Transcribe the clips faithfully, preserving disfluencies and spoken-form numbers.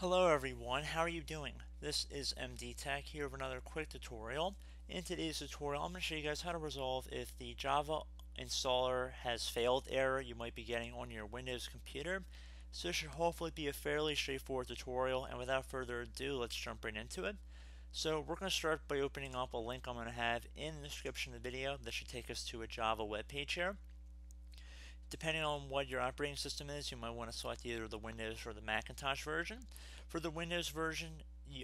Hello everyone, how are you doing? This is M D Tech here with another quick tutorial. In today's tutorial, I'm going to show you guys how to resolve if the Java installer has failed error you might be getting on your Windows computer. So this should hopefully be a fairly straightforward tutorial, and without further ado, let's jump right into it. So we're going to start by opening up a link I'm going to have in the description of the video that should take us to a Java web page here. Depending on what your operating system is, you might want to select either the Windows or the Macintosh version. For the Windows version,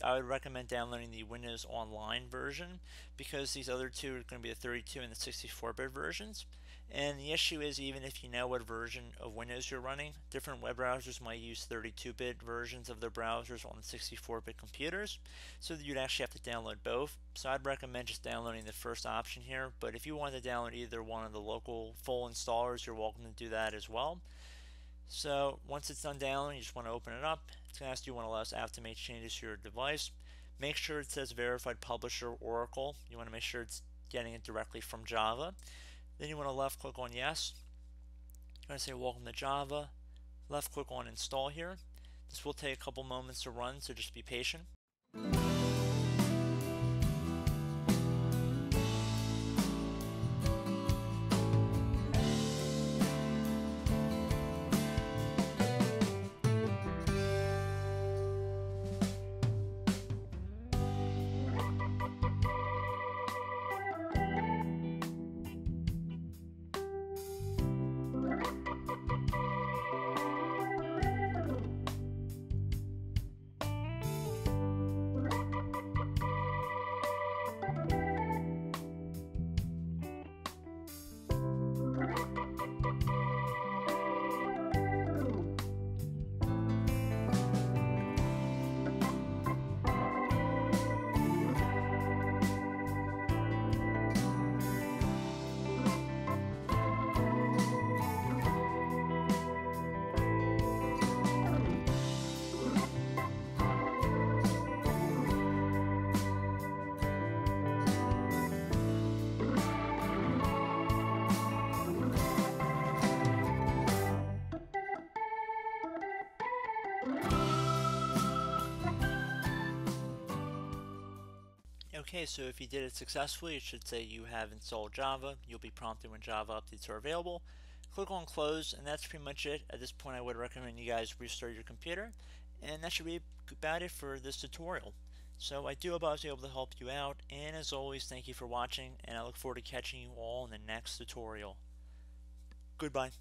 I would recommend downloading the Windows Online version because these other two are going to be the thirty-two and the sixty-four bit versions. And the issue is, even if you know what version of Windows you're running, different web browsers might use thirty-two bit versions of their browsers on sixty-four bit computers, so that you'd actually have to download both. So I'd recommend just downloading the first option here, but if you want to download either one of the local full installers, you're welcome to do that as well. So once it's done downloading, you just want to open it up. It's going to ask you want to allow us app to make changes to your device. Make sure it says verified publisher Oracle. You want to make sure it's getting it directly from Java. Then you want to left click on yes. You're going to say welcome to Java. Left click on install here. This will take a couple moments to run, so just be patient. Okay, so if you did it successfully, it should say you have installed Java. You'll be prompted when Java updates are available. Click on close, and that's pretty much it. At this point, I would recommend you guys restart your computer, and that should be about it for this tutorial. So I do hope I was able to help you out, and as always, thank you for watching, and I look forward to catching you all in the next tutorial. Goodbye.